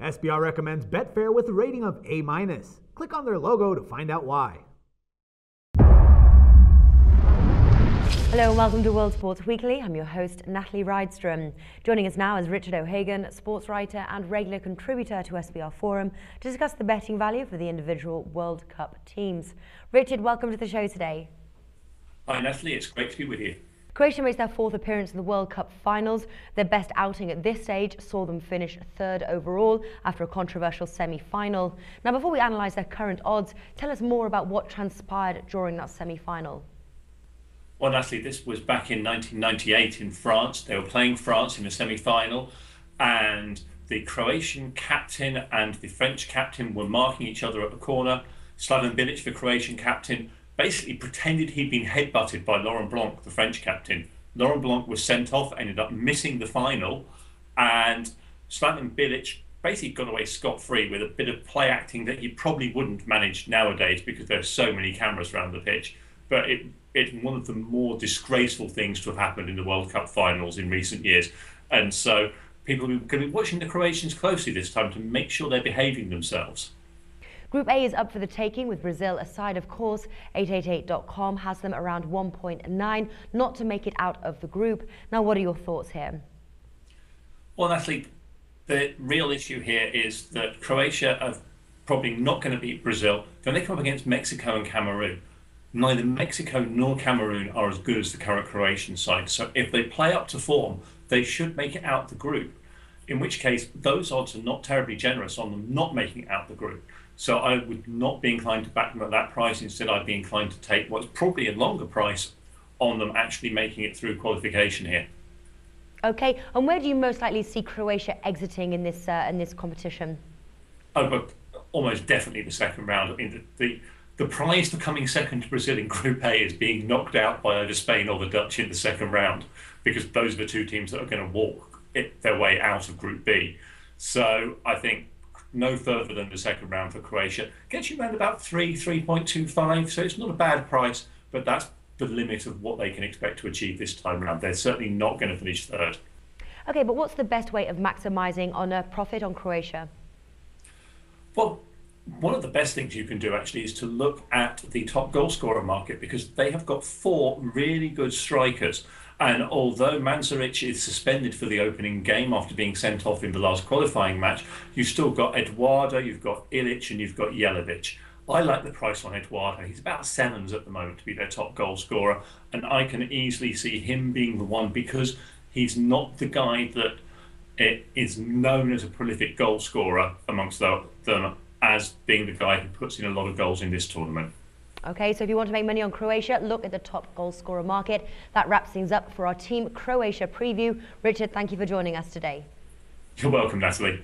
SBR recommends Betfair with a rating of A-. Click on their logo to find out why. Hello and welcome to World Sports Weekly. I'm your host, Natalie Rydstrom. Joining us now is Richard O'Hagan, sports writer and regular contributor to SBR Forum, to discuss the betting value for the individual World Cup teams. Richard, welcome to the show today. Hi Natalie, it's great to be with you. Croatia makes their fourth appearance in the World Cup finals. Their best outing at this stage saw them finish third overall after a controversial semi-final. Now, before we analyse their current odds, tell us more about what transpired during that semi-final. Well, Natalie, this was back in 1998 in France. They were playing France in the semi-final, and the Croatian captain and the French captain were marking each other at the corner. Slaven Bilic, the Croatian captain, basically pretended he'd been headbutted by Laurent Blanc, the French captain. Laurent Blanc was sent off, ended up missing the final, and Slaven Bilic basically got away scot-free with a bit of play acting that you probably wouldn't manage nowadays because there are so many cameras around the pitch. But it's one of the more disgraceful things to have happened in the World Cup finals in recent years. And so people are going to be watching the Croatians closely this time to make sure they're behaving themselves. Group A is up for the taking, with Brazil aside, of course. 888.com has them around 1.9, not to make it out of the group. Now, what are your thoughts here? Well, Natalie, the real issue here is that Croatia are probably not going to beat Brazil. Then they come up against Mexico and Cameroon. Neither Mexico nor Cameroon are as good as the current Croatian side. So if they play up to form, they should make it out the group, in which case those odds are not terribly generous on them not making it out the group. So I would not be inclined to back them at that price. Instead, I'd be inclined to take what's probably a longer price on them actually making it through qualification here. Okay, and where do you most likely see Croatia exiting in this competition? Oh, but almost definitely the second round. I mean, the prize for coming second to Brazil in Group A is being knocked out by either Spain or the Dutch in the second round, because those are the two teams that are going to walk their way out of Group B. So I think no further than the second round for Croatia. Gets you around about 3.25, so it's not a bad price, but that's the limit of what they can expect to achieve this time round. They're certainly not going to finish third. Okay, but what's the best way of maximising on a profit on Croatia? Well, one of the best things you can do actually is to look at the top goal scorer market, because they have got four really good strikers. And although Mandžukić is suspended for the opening game after being sent off in the last qualifying match, you've still got Eduardo, you've got Illich, and you've got Yelovic. I like the price on Eduardo. He's about 7s at the moment to be their top goal scorer, and I can easily see him being the one, because he's not the guy that is known as a prolific goal scorer amongst them as being the guy who puts in a lot of goals in this tournament. Okay, so if you want to make money on Croatia, look at the top goal scorer market. That wraps things up for our Team Croatia preview. Richard, thank you for joining us today. You're welcome, Natalie.